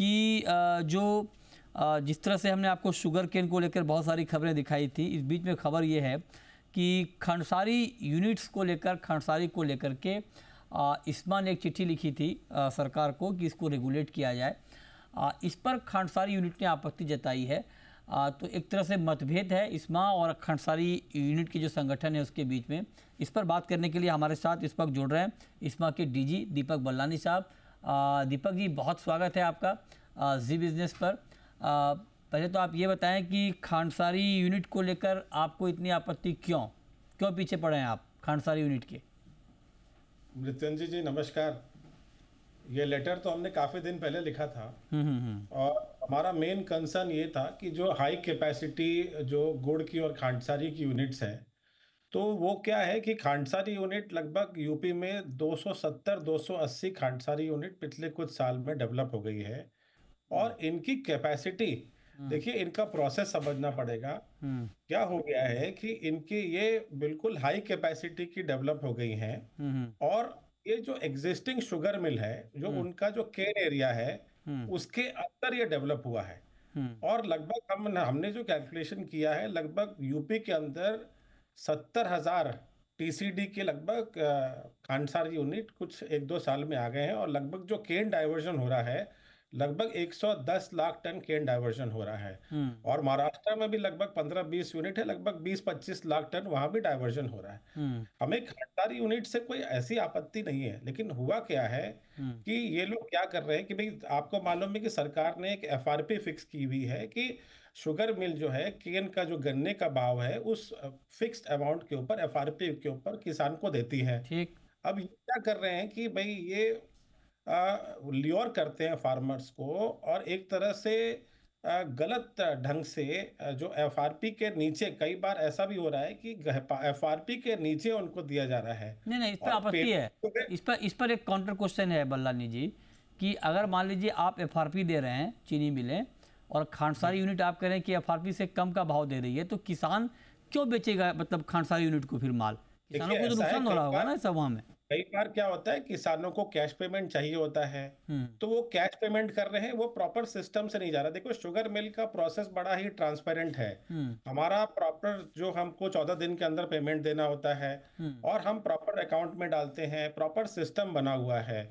कि जो जिस तरह से हमने आपको शुगर केन को लेकर बहुत सारी खबरें दिखाई थी, इस बीच में खबर ये है कि खंडसारी यूनिट्स को लेकर के ISMA ने एक चिट्ठी लिखी थी सरकार को कि इसको रेगुलेट किया जाए। इस पर खंडसारी यूनिट ने आपत्ति जताई है। तो एक तरह से मतभेद है ISMA और खंडसारी यूनिट के जो संगठन है उसके बीच में। इस पर बात करने के लिए हमारे साथ इस वक्त जुड़ रहे हैं ISMA के DG दीपक बल्लानी साहब। दीपक जी, बहुत स्वागत है आपका जी बिजनेस पर। पहले तो आप ये बताएं कि खानसारी यूनिट को लेकर आपको इतनी आपत्ति क्यों, पीछे पड़े हैं आप खानसारी यूनिट के? मृत्युंजय जी नमस्कार। ये लेटर तो हमने काफ़ी दिन पहले लिखा था और हमारा मेन कंसर्न ये था कि जो हाई कैपेसिटी जो गुड़ की और खांडसारी की यूनिट्स हैं, तो वो क्या है कि खांडसारी यूनिट लगभग यूपी में 270-280 खांडसारी यूनिट पिछले कुछ साल में डेवलप हो गई है और इनकी कैपेसिटी देखिए, इनका प्रोसेस समझना पड़ेगा। क्या हो गया है कि इनकी ये बिल्कुल हाई कैपेसिटी की डेवलप हो गई हैं और ये जो एग्जिस्टिंग शुगर मिल है, जो उनका जो केयर एरिया है उसके अंदर ये डेवलप हुआ है और लगभग हमने जो कैलकुलेशन किया है, लगभग यूपी के अंदर 70,000 TCD के लगभग खांडसारी यूनिट कुछ 1-2 साल में आ गए हैं और लगभग जो केन डाइवर्जन हो रहा है, लगभग 110 लाख टन केन डाइवर्जन हो रहा है और महाराष्ट्र में भी लगभग 15-20 यूनिट है, लगभग 20-25 लाख टन वहां भी डाइवर्जन हो रहा है। हमें खंडसारी यूनिट से कोई ऐसी आपत्ति नहीं है, लेकिन हुआ क्या है कि ये लोग क्या कर रहे हैं कि भाई आपको मालूम है कि सरकार ने एक FRP फिक्स की हुई है कि शुगर मिल जो है, केन का जो गन्ने का भाव है उस फिक्स्ड अमाउंट के ऊपर, FRP के ऊपर किसान को देती है। अब ये क्या कर रहे हैं कि भाई ये ल्योर करते हैं फार्मर्स को और एक तरह से गलत ढंग से जो FRP के नीचे, कई बार ऐसा भी हो रहा है कि FRP के नीचे उनको दिया जा रहा है। नहीं, इस पर आपत्ति है। इस पर एक काउंटर क्वेश्चन है बल्लानी जी कि अगर मान लीजिए आप FRP दे रहे हैं चीनी मिलें और खांडसारी यूनिट आप कह रहे हैं कि FRP से कम का भाव दे रही है, तो किसान क्यों बेचेगा मतलब खांडसारी यूनिट को? फिर माल किसानों को तो नुकसान हो रहा होगा ना सब। वहाँ में कई बार क्या होता है, किसानों को कैश पेमेंट चाहिए होता है तो वो कैश पेमेंट कर रहे हैं, वो प्रॉपर सिस्टम से नहीं जा रहा। देखो, शुगर मिल का प्रोसेस बड़ा ही ट्रांसपेरेंट है। हमारा प्रॉपर जो हमको 14 दिन के अंदर पेमेंट देना होता है और हम प्रॉपर अकाउंट में डालते हैं, प्रॉपर सिस्टम बना हुआ है।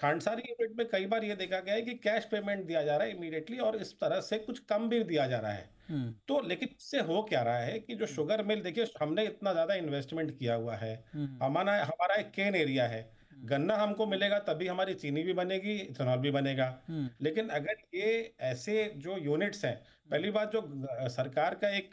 खांडसारी यूनिट में कई बार ये देखा गया है कि कैश पेमेंट दिया जा रहा है इमीडिएटली और इस तरह से कुछ कम भी दिया जा रहा है। तो लेकिन इससे हो क्या रहा है कि जो शुगर मिल, देखिए हमने इतना ज्यादा इन्वेस्टमेंट किया हुआ है, हमारा एक केन एरिया है, गन्ना हमको मिलेगा तभी हमारी चीनी भी बनेगी, इथेनॉल भी बनेगा। लेकिन अगर ये ऐसे जो यूनिट्स हैं, पहली बात जो सरकार का एक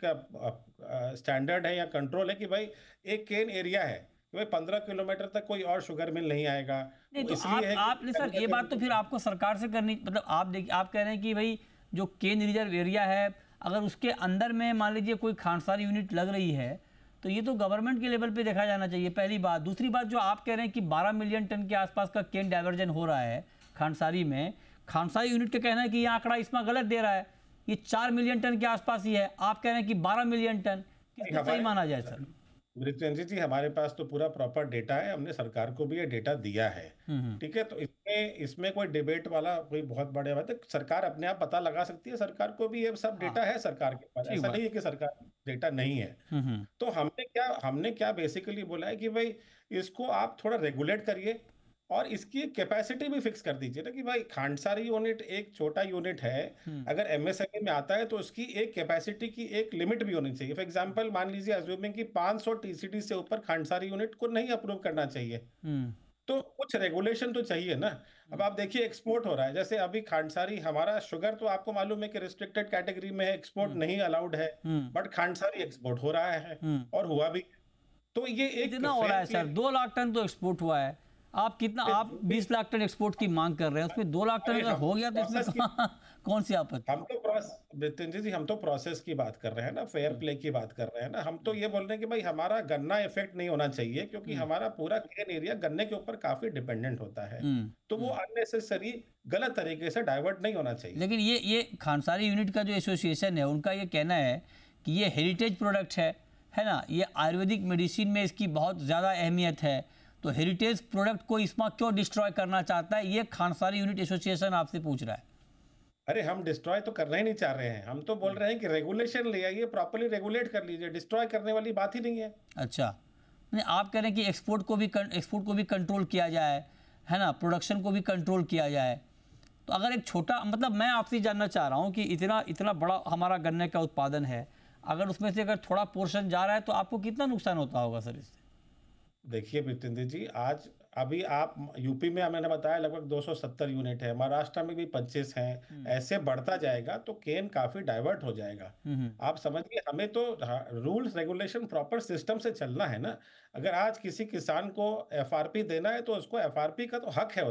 स्टैंडर्ड है या कंट्रोल है कि भाई एक केन एरिया है, भाई 15 किलोमीटर तक कोई और शुगर मिल नहीं आएगा। नहीं, तो आपने सर ये बात तो फिर आपको सरकार से करनी, मतलब आप कह रहे हैं कि भाई जो केन रिजर्व एरिया है, अगर उसके अंदर में मान लीजिए कोई खांडसारी यूनिट लग रही है तो ये तो गवर्नमेंट के लेवल पे देखा जाना चाहिए, पहली बात। दूसरी बात, जो आप कह रहे हैं कि 12 मिलियन टन के आसपास का केन डाइवर्जन हो रहा है खांडसारी में, खांडसारी यूनिट का कहना है कि यह आंकड़ा ISMA गलत दे रहा है, ये 4 मिलियन टन के आसपास ही है, आप कह रहे हैं कि 12 मिलियन टन, किसको सही माना जाए सर? मृत्युंजय जी, हमारे पास तो पूरा प्रॉपर डेटा है, हमने सरकार को भी ये डेटा दिया है, ठीक है। तो इसमें कोई डिबेट वाला कोई बहुत बड़े बात है, सरकार अपने आप पता लगा सकती है, सरकार को भी ये सब डेटा है सरकार के पास, ऐसा नहीं है कि सरकार डेटा नहीं है। तो हमने क्या बेसिकली बोला है कि भाई इसको आप थोड़ा रेगुलेट करिए और इसकी कैपेसिटी भी फिक्स कर दीजिए ना कि भाई खांडसारी यूनिट एक छोटा यूनिट है, अगर MSME में आता है तो उसकी एक कैपेसिटी की एक लिमिट भी होनी चाहिए। फॉर एग्जांपल, मान लीजिए अज्यूमिंग कि 500 TCD से ऊपर खांडसारी यूनिट को नहीं अप्रूव करना चाहिए, तो कुछ रेगुलेशन तो चाहिए ना। अब आप देखिए एक्सपोर्ट हो रहा है, जैसे अभी खांडसारी, हमारा शुगर तो आपको मालूम है कि रिस्ट्रिक्टेड कैटेगरी में है, एक्सपोर्ट नहीं अलाउड है, बट खांडसारी एक्सपोर्ट हो रहा है और हुआ भी। तो ये एक हो रहा है सर, 2 लाख टन तो एक्सपोर्ट हुआ है, आप कितना, आप 20 लाख टन एक्सपोर्ट की मांग कर रहे हैं, उसमें 2 लाख टन अगर हो गया तो इसमें कौन सी आपत्ति? हम तो मृत्युंजय जी, हम तो प्रोसेस की बात कर रहे हैं ना, फेयर प्ले की बात कर रहे हैं ना। हम तो ये बोल रहे हैं कि भाई हमारा गन्ना इफेक्ट नहीं होना चाहिए क्योंकि हमारा पूरा केन एरिया गन्ने के ऊपर काफी डिपेंडेंट होता है, तो वो अननेसेसरी गलत तरीके से डाइवर्ट नहीं होना चाहिए। लेकिन ये खांडसारी यूनिट का जो एसोसिएशन है, उनका ये कहना है कि ये हेरिटेज प्रोडक्ट है ना, ये आयुर्वेदिक मेडिसिन में इसकी बहुत ज़्यादा अहमियत है, तो हेरिटेज प्रोडक्ट को ISMA क्यों डिस्ट्रॉय करना चाहता है, ये खांडसारी यूनिट एसोसिएशन आपसे पूछ रहा है। अरे हम डिस्ट्रॉय तो करना ही नहीं चाह रहे हैं, हम तो बोल रहे हैं कि रेगुलेशन ले आइए, प्रॉपर्ली रेगुलेट कर लीजिए, डिस्ट्रॉय करने वाली बात ही नहीं है। अच्छा, आप कह रहे हैं कि एक्सपोर्ट को भी कंट्रोल किया जाए, है ना, प्रोडक्शन को भी कंट्रोल किया जाए। तो अगर एक छोटा, मतलब मैं आपसे जानना चाह रहा हूँ कि इतना बड़ा हमारा गन्ने का उत्पादन है, अगर उसमें से अगर थोड़ा पोर्शन जा रहा है तो आपको कितना नुकसान होता होगा सर इससे? देखिए मृत्युंजय जी, आज अभी आप यूपी में, मैंने बताया लगभग 270 यूनिट है, महाराष्ट्र में भी 25 हैं, ऐसे बढ़ता जाएगा तो केन काफी डाइवर्ट हो जाएगा। आप समझिए, हमें तो रूल्स रेगुलेशन प्रॉपर सिस्टम से चलना है ना। अगर आज किसी किसान को एफआरपी देना है तो उसको एफआरपी का तो हक है,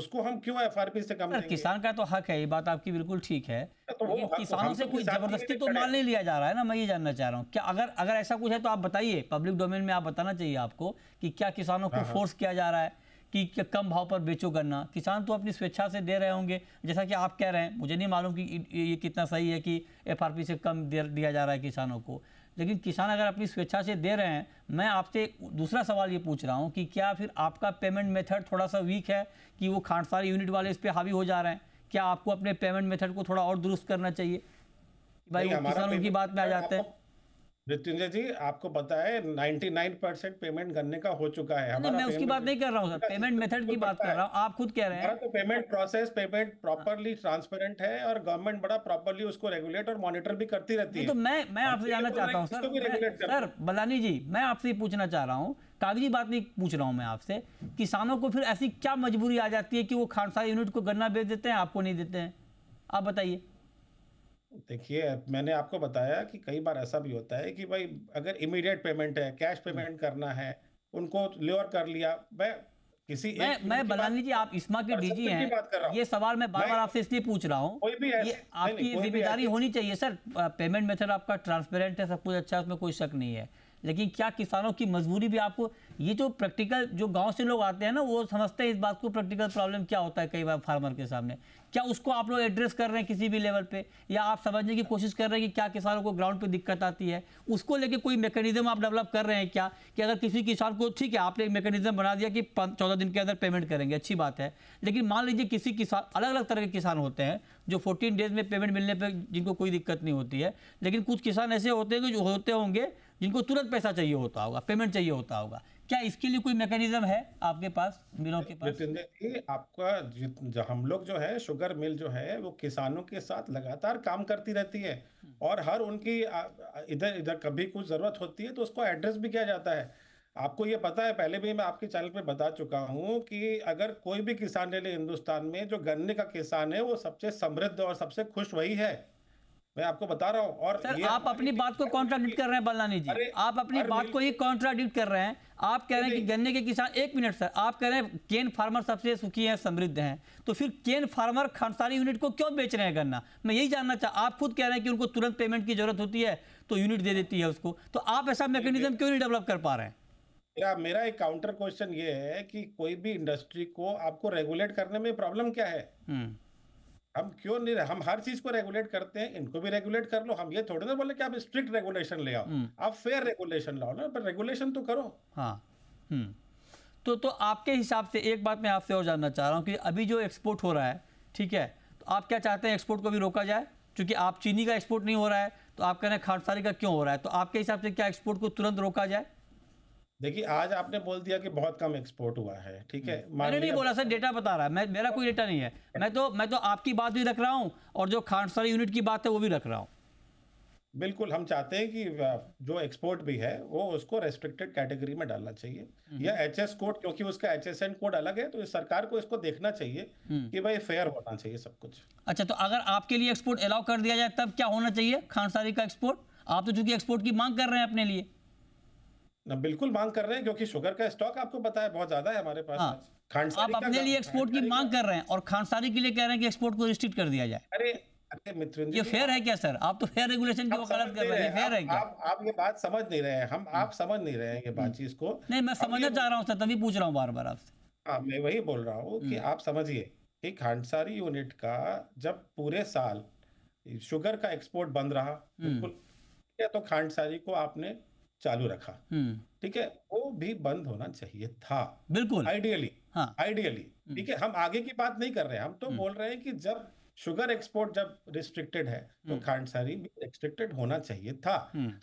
उसको हम क्यों एफआरपी से कम देंगे? किसान का तो हक है, ये बात आपकी बिल्कुल ठीक है, तो वो किसान से कोई जबरदस्ती तो माल नहीं लिया जा रहा है ना, मैं ये जानना चाह रहा हूँ। क्या अगर ऐसा कुछ है तो आप बताइए, पब्लिक डोमेन में आप बताना चाहिए आपको कि क्या किसानों को फोर्स किया जा रहा है कि कम भाव पर बेचो गन्ना? किसान तो अपनी स्वेच्छा से दे रहे होंगे, जैसा कि आप कह रहे हैं। मुझे नहीं मालूम कि ये कितना सही है कि एफआरपी से कम दिया जा रहा है किसानों को, लेकिन किसान अगर अपनी स्वेच्छा से दे रहे हैं। मैं आपसे दूसरा सवाल ये पूछ रहा हूँ कि क्या फिर आपका पेमेंट मेथड थोड़ा सा वीक है कि वो खांडसारी यूनिट वाले इस पे हावी हो जा रहे हैं? क्या आपको अपने पेमेंट मेथड को थोड़ा और दुरुस्त करना चाहिए भाई, किसानों की बात में आ जाते हैं? मृत्युंजय जी, आपको पता है 99% पेमेंट गन्ने का हो चुका है। मैं उसकी बात नहीं कर रहा हूँ सर, पेमेंट मेथड की बात कर रहा हूँ। आप खुद कह रहे हैं तो payment process, payment properly transparent है और गवर्नमेंट बड़ा प्रॉपर्ली उसको रेगुलेट और मॉनिटर भी करती रहती है। तो मैं आपसे जानना चाहता हूँ सर बल्लानी जी, मैं आपसे पूछना चाह रहा हूँ, कागजी बात नहीं पूछ रहा हूँ मैं आपसे, किसानों को फिर ऐसी क्या मजबूरी आ जाती है कि वो खांडसारी यूनिट को गन्ना बेच देते हैं, आपको नहीं देते हैं? आप बताइए। देखिए, मैंने आपको बताया कि कई बार ऐसा भी होता है कि भाई अगर इमीडिएट पेमेंट है, कैश पेमेंट करना है, उनको ल्योर कर लिया। मैं बल्लानी जी, आप ISMA के डीजी हैं, ये सवाल मैं बार बार आपसे इसलिए पूछ रहा हूँ, आपकी जिम्मेदारी होनी चाहिए सर। पेमेंट मेथड आपका ट्रांसपेरेंट है, सब कुछ अच्छा, उसमें कोई शक नहीं है, लेकिन क्या किसानों की मजबूरी भी आपको, ये जो प्रैक्टिकल, जो गांव से लोग आते हैं ना, वो समझते हैं इस बात को, प्रैक्टिकल प्रॉब्लम क्या होता है कई बार फार्मर के सामने, क्या उसको आप लोग एड्रेस कर रहे हैं किसी भी लेवल पे, या आप समझने की कोशिश कर रहे हैं कि क्या किसानों को ग्राउंड पे दिक्कत आती है, उसको लेके कोई मैकेनिज्म आप डेवलप कर रहे हैं क्या कि अगर किसी किसान को, ठीक है आपने एक मैकेनिज्म बना दिया कि 14 दिन के अंदर पेमेंट करेंगे, अच्छी बात है, लेकिन मान लीजिए किसी किसान, अलग अलग तरह के किसान होते हैं जो 14 डेज में पेमेंट मिलने पर जिनको कोई दिक्कत नहीं होती है, लेकिन कुछ किसान ऐसे होते हैं जो होते होंगे जिनको तुरंत पैसा चाहिए होता होगा, पेमेंट चाहिए होता होगा। क्या इसके लिए कोई मैकेनिज्म है आपके पास, मिलों के पास? आपका हम लोग जो है शुगर मिल जो है वो किसानों के साथ लगातार काम करती रहती है और हर उनकी इधर इधर कभी कुछ जरूरत होती है तो उसको एड्रेस भी किया जाता है। आपको ये पता है, पहले भी मैं आपके चैनल पे बता चुका हूँ कि अगर कोई भी किसान ले ले हिंदुस्तान में, जो गन्ने का किसान है वो सबसे समृद्ध और सबसे खुश वही है, मैं आपको बता रहा हूँ। और सर, आप अपनी बात को कॉन्ट्राडिक्ट कर रहे हैं बल्लानी जी, आप अपनी बात को ही कॉन्ट्राडिक्ट कर रहे हैं। आप कह रहे हैं कि गन्ने के किसान, एक मिनट सर, आप कह रहे हैं केन फार्मर सबसे सुखी हैं, समृद्ध हैं, तो फिर केन फार्मर खांडसारी यूनिट को क्यों बेच रहे हैं गन्ना? मैं यही जानना चाह, आप खुद कह रहे हैं कि उनको तुरंत पेमेंट की जरूरत होती है तो यूनिट दे देती है उसको, तो आप ऐसा मैकेनिज्म क्यों नहीं डेवलप कर पा रहे हैं? मेरा एक काउंटर क्वेश्चन ये है कि कोई भी इंडस्ट्री को आपको रेगुलेट करने में प्रॉब्लम क्या है? हम क्यों नहीं, हम हर चीज को रेगुलेट करते हैं, इनको भी रेगुलेट कर लो। हम ये थोड़ी ना बोले कि आप स्ट्रिक्ट रेगुलेशन ले आओ, आप फेयर रेगुलेशन लाओ ना, पर रेगुलेशन तो करो। हाँ, तो आपके हिसाब से एक बात मैं आपसे और जानना चाह रहा हूँ कि अभी जो एक्सपोर्ट हो रहा है, ठीक है, तो आप क्या चाहते हैं एक्सपोर्ट को भी रोका जाए? क्योंकि आप चीनी का एक्सपोर्ट नहीं हो रहा है तो आप कह रहे हैं खांडसारी का क्यों हो रहा है, तो आपके हिसाब से क्या एक्सपोर्ट को तुरंत रोका जाए? देखिए, आज आपने बोल दिया कि बहुत कम एक्सपोर्ट हुआ है, ठीक है, मैंने नहीं बोला सर, डेटा बता रहा है, मेरा कोई डेटा नहीं है, मैं तो आपकी बात भी रख रहा हूँ और जो खांडसारी यूनिट की बात है वो भी रख रहा हूँ। बिल्कुल, हम चाहते हैं कि जो एक्सपोर्ट भी है वो उसको रेस्ट्रिक्टेड कैटेगरी में डालना चाहिए, या HS कोड, क्योंकि उसका HSN कोड अलग है, तो इस सरकार को इसको देखना चाहिए कि भाई फेयर होना चाहिए सब कुछ। अच्छा, तो अगर आपके लिए एक्सपोर्ट अलाउ कर दिया जाए तब क्या होना चाहिए खांडसारी का एक्सपोर्ट? आप तो चूंकि एक्सपोर्ट की मांग कर रहे हैं अपने लिए। बिल्कुल मांग कर रहे हैं, क्योंकि शुगर का स्टॉक आपको पता है बहुत ज्यादा है हमारे पास। खांडसारी आप अपने लिए एक्सपोर्ट की मांग कर रहे हैं और खांडसारी के लिए कह रहे हैं कि एक्सपोर्ट को रिस्ट्रिक्ट कर दिया जाए। अरे मित्रुंजय, ये फेयर है क्या सर? आप तो फेयर रेगुलेशन की वकालत कर रहे हैं, फेयर है क्या? आप ये बात समझ नहीं रहे हैं, हम आप समझ नहीं रहे हैं ये बात, चीज को नहीं मैं समझना चाह रहा हूँ सर, तभी पूछ रहा हूँ बार बार आपसे। हाँ, मैं वही बोल रहा हूँ कि आप समझिए कि खांडसारी यूनिट का जब पूरे साल शुगर का एक्सपोर्ट बंद रहा, बिल्कुल, तो खांडसारी को आपने चालू रखा, ठीक है, वो भी बंद होना चाहिए था, बिल्कुल आइडियली। हाँ आइडियली, ठीक है। हम आगे की बात नहीं कर रहे हैं, हम तो बोल रहे हैं कि जब शुगर एक्सपोर्ट जब रिस्ट्रिक्टेड है तो खांडसारी भी रिस्ट्रिक्टेड होना चाहिए था।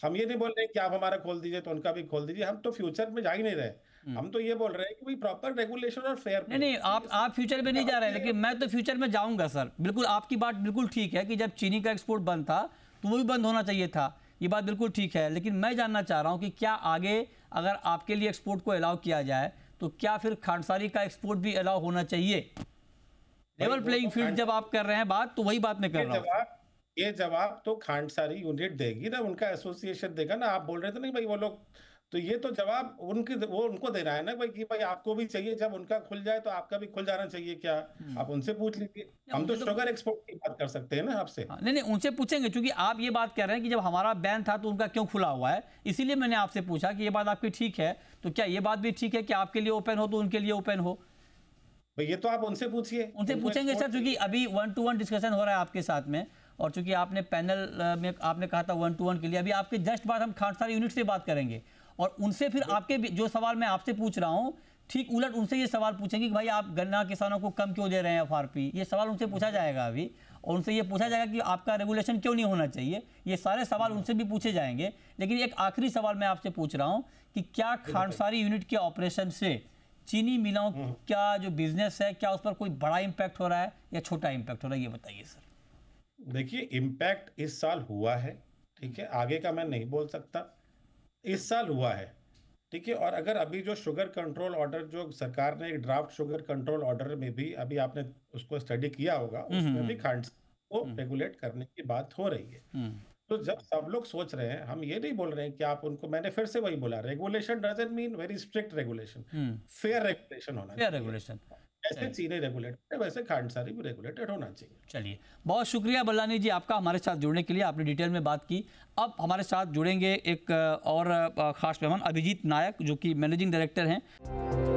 हम ये नहीं बोल रहे हैं कि आप हमारा खोल दीजिए तो उनका भी खोल दीजिए, हम तो फ्यूचर में जा ही नहीं रहे, हम तो ये बोल रहे हैं कि भाई प्रॉपर रेगुलेशन और फेयर। नहीं आप फ्यूचर में नहीं जा रहे हैं, लेकिन मैं तो फ्यूचर में जाऊंगा सर। बिल्कुल आपकी बात बिल्कुल ठीक है कि जब चीनी का एक्सपोर्ट बंद था तो वो भी बंद होना चाहिए था, ये बात बिल्कुल ठीक है। लेकिन मैं जानना चाह रहा हूँ कि क्या आगे अगर आपके लिए एक्सपोर्ट को अलाउ किया जाए तो क्या फिर खांडसारी का एक्सपोर्ट भी अलाउ होना चाहिए? लेवल प्लेइंग फील्ड जब आप कर रहे हैं बात, तो वही बात मैं कर रहा हूँ। ये जवाब तो खांडसारी यूनिट देगी ना, उनका एसोसिएशन देगा ना। आप बोल रहे थे ना भाई वो लोग, तो ये तो जवाब उनकी वो उनको देना है ना भाई कि भाई आपको भी चाहिए, जब उनका खुल जाए तो आपका भी खुल जाना चाहिए। क्या आप उनसे पूछ लीजिए, हम तो शुगर एक्सपोर्ट की बात कर सकते हैं ना आपसे। नहीं उनसे पूछेंगे, क्योंकि आप ये बात कह रहे हैं कि जब हमारा बैन था तो उनका क्यों खुला हुआ है, इसीलिए मैंने आपसे पूछा कि ये बात आपकी ठीक है, तो क्या ये बात भी ठीक है कि आपके लिए ओपन हो तो उनके लिए ओपन हो? ये तो आप उनसे पूछिए, उनसे पूछेंगे सर, क्योंकि अभी 1-to-1 डिस्कशन हो रहा है आपके साथ में, और चूंकि आपने पैनल में आपने कहा था 1-to-1 के लिए, अभी आपके जस्ट बाद हम खांडसारी यूनिट से बात करेंगे और उनसे फिर आपके जो सवाल मैं आपसे पूछ रहा हूँ ठीक उलट उनसे ये सवाल पूछेंगे कि भाई आप गन्ना किसानों को कम क्यों दे रहे हैं FRP, ये सवाल उनसे पूछा जाएगा अभी, और उनसे ये पूछा जाएगा कि आपका रेगुलेशन क्यों नहीं होना चाहिए, ये सारे सवाल उनसे भी पूछे जाएंगे। लेकिन एक आखिरी सवाल मैं आपसे पूछ रहा हूँ कि क्या खांडसारी यूनिट के ऑपरेशन से चीनी मिलों का जो बिजनेस है, क्या उस पर कोई बड़ा इम्पैक्ट हो रहा है या छोटा इम्पैक्ट हो रहा है, ये बताइए सर। देखिए इम्पैक्ट इस साल हुआ है, ठीक है, आगे का मैं नहीं बोल सकता, इस साल हुआ है, ठीक है। और अगर अभी जो शुगर कंट्रोल ऑर्डर जो सरकार ने एक ड्राफ्ट शुगर कंट्रोल ऑर्डर में भी अभी आपने उसको स्टडी किया होगा, उसमें भी खांडसारी को रेगुलेट करने की बात हो रही है। तो जब सब लोग सोच रहे हैं, हम ये नहीं बोल रहे हैं कि आप उनको, मैंने फिर से वही बोला, regulation doesn't mean very strict regulation, fair regulation होना चाहिए। रेगुलेशन जैसे चीनी रेगुलेटेड वैसे खांडसारी भी रेगुलेटेड होना चाहिए। चलिए, बहुत शुक्रिया बल्लानी जी आपका हमारे साथ जुड़ने के लिए, आपने डिटेल में बात की। अब हमारे साथ जुड़ेंगे एक और खास मेहमान अभिजीत नायक जो कि मैनेजिंग डायरेक्टर हैं।